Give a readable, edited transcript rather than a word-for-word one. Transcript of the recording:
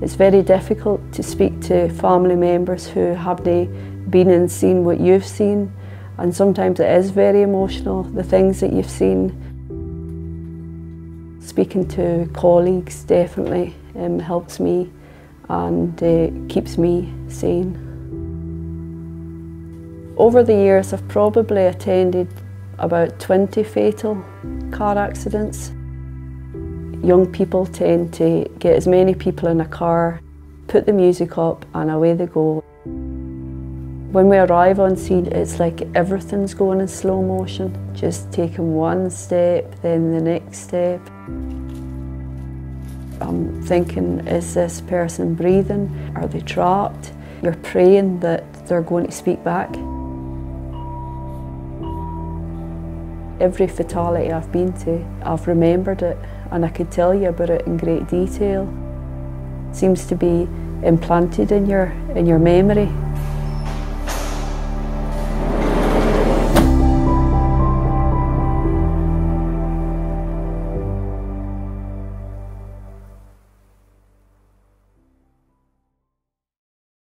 It's very difficult to speak to family members who haven't been and seen what you've seen, and sometimes it is very emotional, the things that you've seen. Speaking to colleagues definitely helps me and keeps me sane. Over the years I've probably attended about 20 fatal car accidents. Young people tend to get as many people in a car, put the music up and away they go. When we arrive on scene, it's like everything's going in slow motion, just taking one step, then the next step. I'm thinking, is this person breathing? Are they trapped? You're praying that they're going to speak back. Every fatality I've been to, I've remembered it, and I could tell you about it in great detail. It seems to be implanted in your memory.